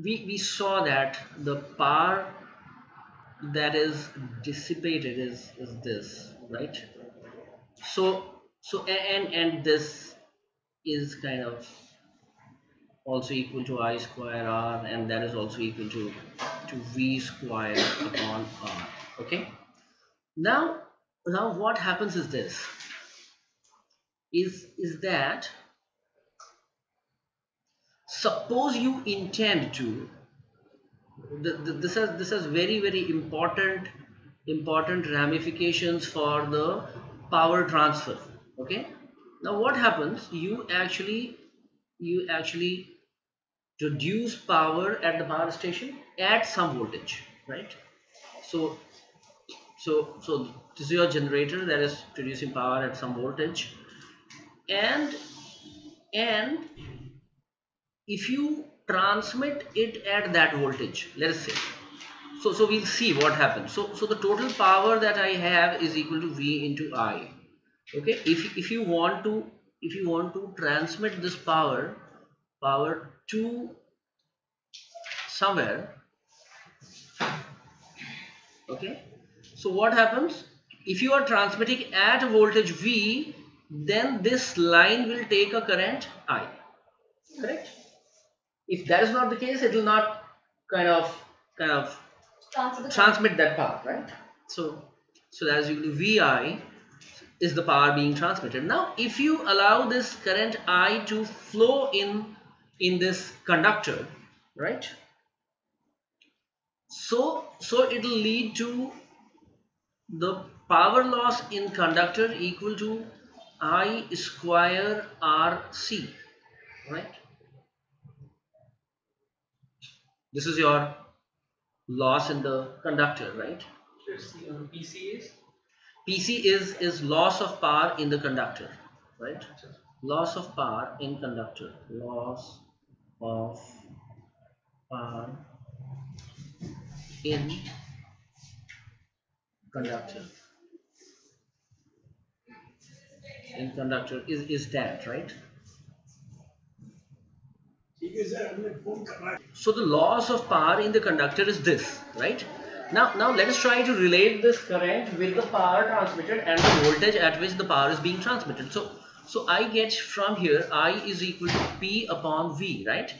we saw that the power that is dissipated is this, right? So and this is kind of also equal to I square R, and that is also equal to V square upon R. Okay, now what happens is this is that suppose you intend to this has very, very important ramifications for the power transfer. Okay, now what happens, you actually reduce power at the power station at some voltage, right? So this is your generator that is producing power at some voltage, and if you transmit it at that voltage, let's say, so we'll see what happens. So the total power that I have is equal to V into I. Okay, if you want to transmit this power to somewhere, okay, so what happens, if you are transmitting at voltage V, then this line will take a current I, correct? If that is not the case, it will not kind of transmit that power, right? So that is equal to VI is the power being transmitted. Now if you allow this current I to flow in this conductor, right, so it will lead to the power loss in conductor equal to I square RC, right? This is your loss in the conductor, right? PC is? PC is loss of power in the conductor, right? Loss of power in conductor. Loss of power in conductor. In conductor is that, right? So the loss of power in the conductor is this, right? Now let us try to relate this current with the power transmitted and the voltage at which the power is being transmitted. So I get from here I is equal to P upon V, right?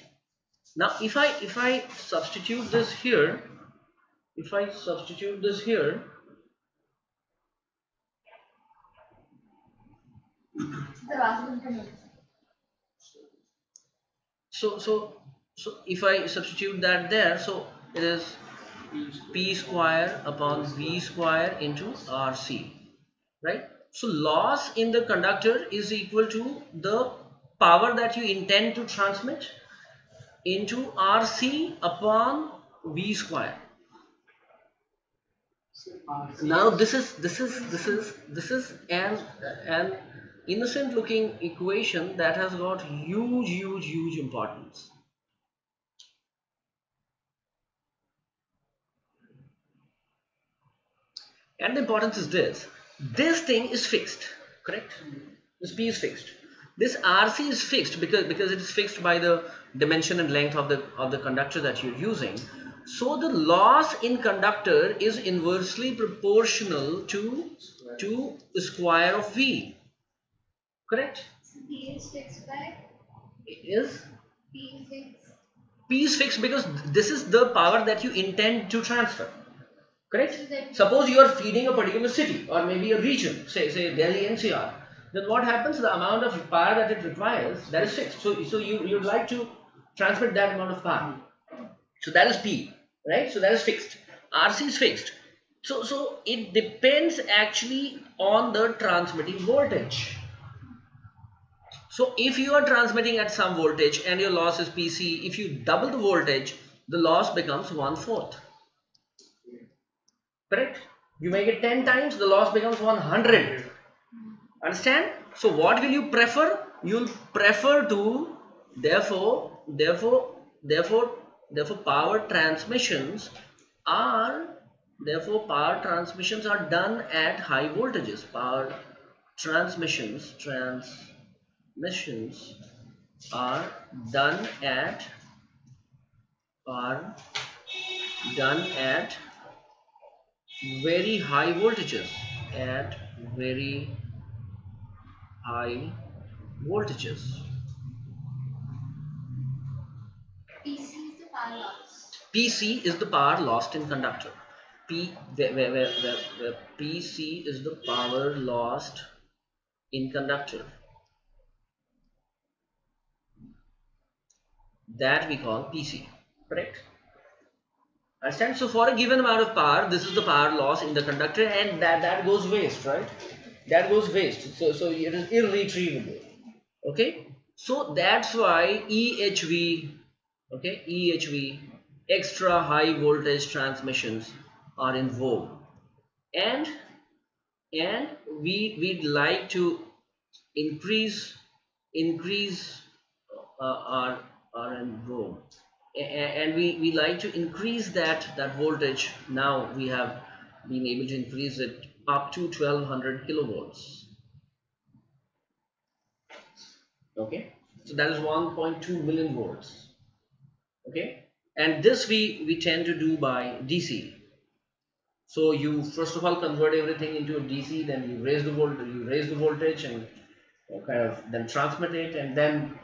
Now if I substitute this here, so if I substitute that there, so it is P square upon V square into RC, right? So loss in the conductor is equal to the power that you intend to transmit into RC upon V square. Now this is an innocent looking equation that has got huge importance. And the importance is this thing is fixed, correct? This P is fixed, this RC is fixed because it is fixed by the dimension and length of the conductor that you're using. So the loss in conductor is inversely proportional to the square of V, correct? P is fixed by? It is? P is fixed. P is fixed because this is the power that you intend to transfer, correct? Suppose you are feeding a particular city or maybe a region, say Delhi NCR, then what happens, the amount of power that it requires, that is fixed. So you'd like to transmit that amount of power. So that is P, right? So that is fixed. RC is fixed. So it depends actually on the transmitting voltage. So if you are transmitting at some voltage and your loss is PC, if you double the voltage, the loss becomes 1/4. Correct? You make it 10 times, the loss becomes 100. Understand? So what will you prefer? You'll prefer to, therefore power transmissions are done at high voltages. Power transmissions are done at are done at very high voltages, PC is the power lost in conductor. PC is the power lost in conductor. That we call PC, correct? Understand? So for a given amount of power, this is the power loss in the conductor, and that goes waste, right? That goes waste. So it is irretrievable. Okay. So that's why EHV, okay, EHV, extra high voltage transmissions, are in vogue, and we'd like to increase in vogue, and we like to increase that voltage. Now we have been able to increase it up to 1200 kilovolts. Okay, so that is 1.2 million volts. Okay, and this we tend to do by DC. So you first of all convert everything into a DC, then you raise the voltage, and kind of then transmit it, and then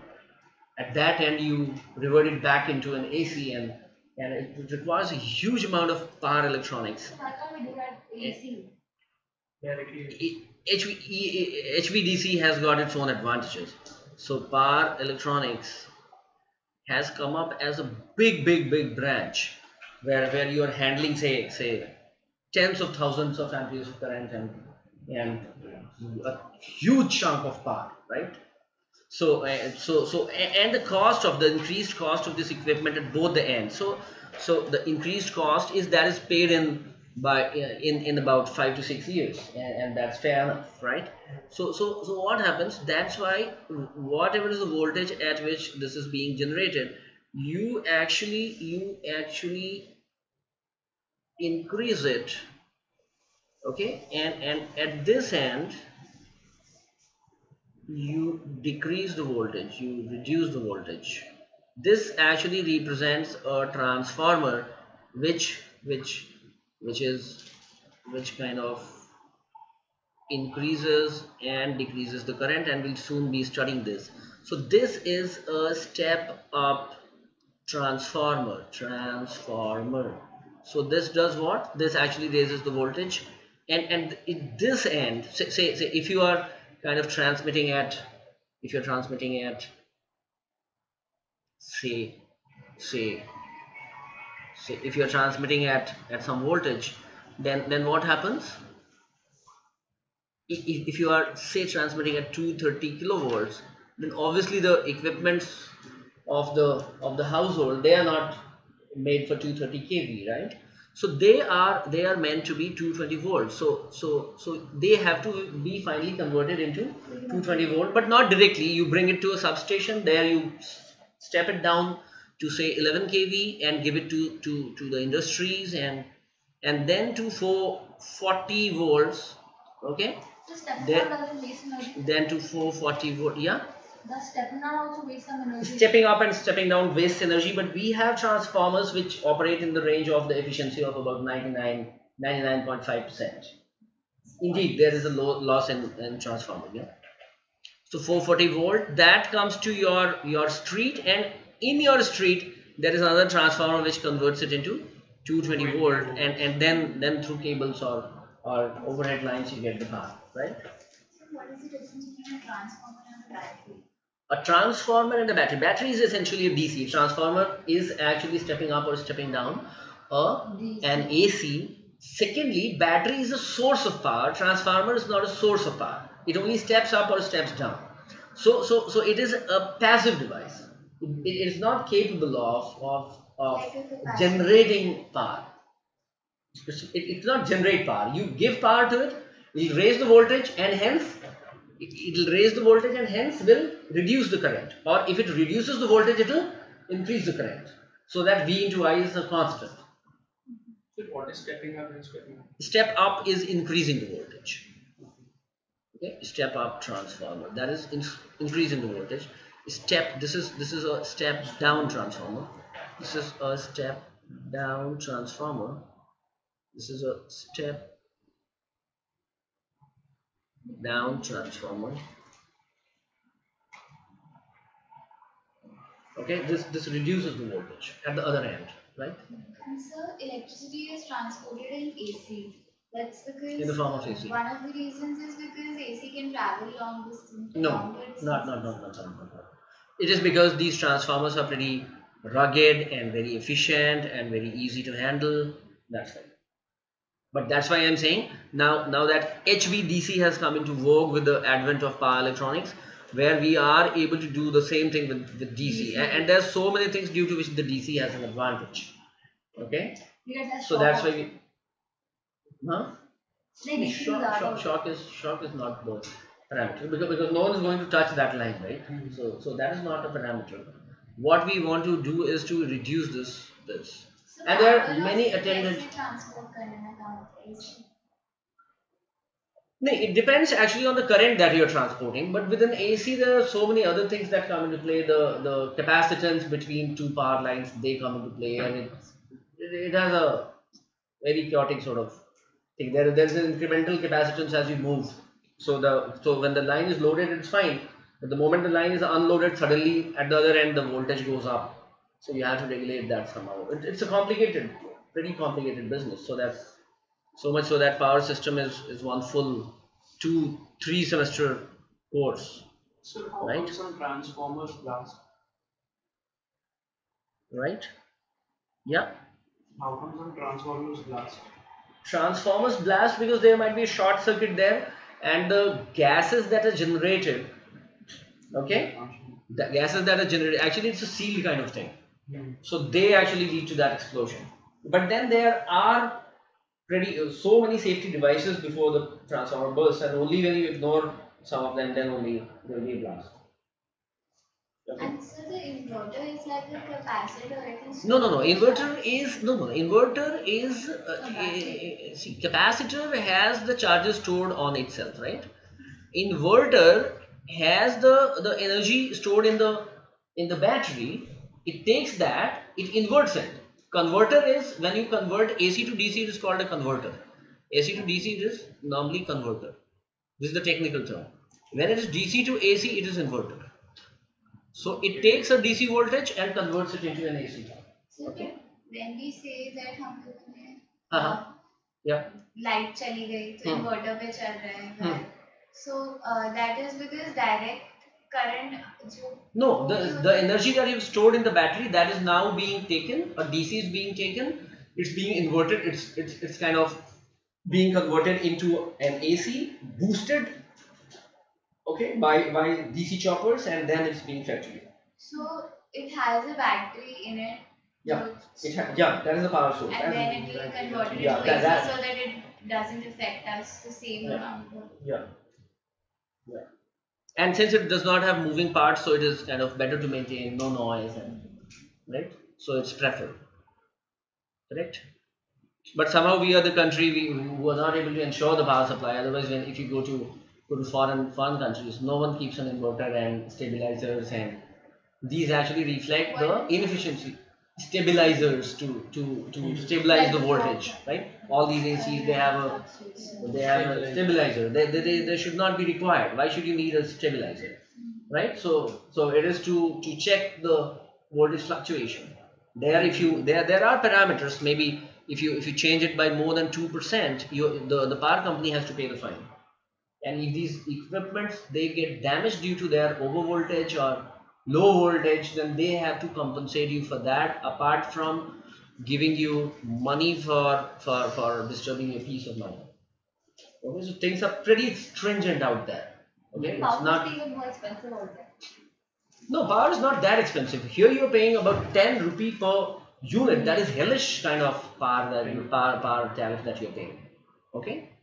at that end you revert it back into an AC, and it requires a huge amount of power electronics. So how can we do that AC? HVDC has got its own advantages. So power electronics has come up as a big branch where you are handling say tens of thousands of amperes of current and a huge chunk of power, right? So and the cost of the increased cost of this equipment at both the ends. So the increased cost is that is paid in by in about 5 to 6 years, and that's fair enough, right? So what happens? That's why whatever is the voltage at which this is being generated, you actually increase it, okay, and at this end you decrease the voltage, you reduce the voltage. This actually represents a transformer which kind of increases and decreases the current, and we'll soon be studying this. So this is a step up transformer. So this does what? This actually raises the voltage, and at this end, say if you are kind of transmitting at, say if you are transmitting at some voltage, then what happens? If you are say transmitting at 230 kilovolts, then obviously the equipments of the household, they are not made for 230 kV, right? So they are meant to be 220 volts. So they have to be finally converted into 220 volt, but not directly. You bring it to a substation, there you step it down to say 11 kV and give it to the industries, and then to 440 volts, okay? So step down doesn't waste energy. Then to 440 volt, yeah. Does stepping down also waste some energy? Stepping up and stepping down wastes energy, but we have transformers which operate in the range of the efficiency of about 99.5%. Indeed, there is a low loss in transformer, yeah. So 440 volt, that comes to your street, and in your street there is another transformer which converts it into 220 volt, and then through cables or overhead lines you get the power, right? So what is the difference between a transformer and a battery? A transformer and a battery. Battery is essentially a DC. Transformer is actually stepping up or stepping down an AC. Secondly, battery is a source of power. Transformer is not a source of power. It only steps up or steps down. So it is a passive device. It is not capable of generating power. It does not generate power. You give power to it, it will raise the voltage, and hence it will raise the voltage and hence will reduce the current. Or if it reduces the voltage, it will increase the current. So that V into I is a constant. So what is stepping up and stepping down? Step up is increasing the voltage. Okay, step up transformer, that is increasing the voltage. This is a step down transformer. This is a step down transformer. This is a step down transformer. Okay, this reduces the voltage at the other end, right? And sir, electricity is transported in AC. That's because in the form of AC. One of the reasons is because AC can travel long distance. No, not. It is because these transformers are pretty rugged and very efficient and very easy to handle. That's right. But that's why I'm saying now that HVDC has come into vogue with the advent of power electronics, where we are able to do the same thing with DC. And there's so many things due to which the DC has an advantage. Okay? So that's why we... Huh? Shock is not the parameter, because no one is going to touch that line, right? Mm-hmm. So that is not a parameter. What we want to do is to reduce this. So and there are many attendant. No, it depends actually on the current that you're transporting, but with an AC there are so many other things that come into play. The capacitance between two power lines, they come into play, and it has a very chaotic sort of thing. There's an incremental capacitance as you move. So when the line is loaded, it's fine. But the moment the line is unloaded, suddenly at the other end the voltage goes up. So you have to regulate that somehow. It's a pretty complicated business. So that's so much so that power system is one full 2-3 semester course. So how come some transformers blast? Right? Yeah. How come some transformers blast? Transformers blast because there might be a short circuit there, and the gases that are generated. Okay, the gases that are generated, actually it's a seal kind of thing. Yeah. So they actually lead to that explosion. But then there are so many safety devices before the transformer bursts, and only when you ignore some of them, then only there will be a blast. Okay. And so the inverter is like a capacitor, I think. No. Inverter is capacitor has the charges stored on itself, right? Inverter has the energy stored in the battery. It takes that, it inverts it. Converter is when you convert AC to DC, it is called a converter. AC to DC is normally converter. This is the technical term. When it is DC to AC, it is inverter. So it takes a DC voltage and converts it into an AC. So okay. When we say that light chali gayi, so inverter pe chal raha hai. So that is because direct current. No, the energy that you've stored in the battery, that is now being taken, or DC is being taken, it's being inverted, it's kind of being converted into an AC, boosted, okay, by DC choppers, and then it's being fed to you. So it has a battery in it. Yeah, that is the power source. And then it will convert it into AC, so that it doesn't affect us the same amount. Yeah. And since it does not have moving parts, so it is kind of better to maintain, no noise, and right? So it's preferred, correct? But somehow we are the country who are not able to ensure the power supply. Otherwise, if you go to foreign countries, no one keeps an inverter and stabilizers, and these actually reflect the inefficiency. Stabilizers to stabilize the voltage, right? All these ACs, they have a stabilizer. They should not be required. Why should you need a stabilizer, right? So it is to check the voltage fluctuation. There are parameters. Maybe if you change it by more than 2%, the power company has to pay the fine. And if these equipments they get damaged due to their over voltage or low voltage, then they have to compensate you for that, apart from giving you money for disturbing your peace of mind. Okay, so things are pretty stringent out there. Okay, it's not even more expensive out there. No, power is not that expensive. Here you're paying about 10 rupee per unit. That is hellish kind of power tariff that you're paying. Okay.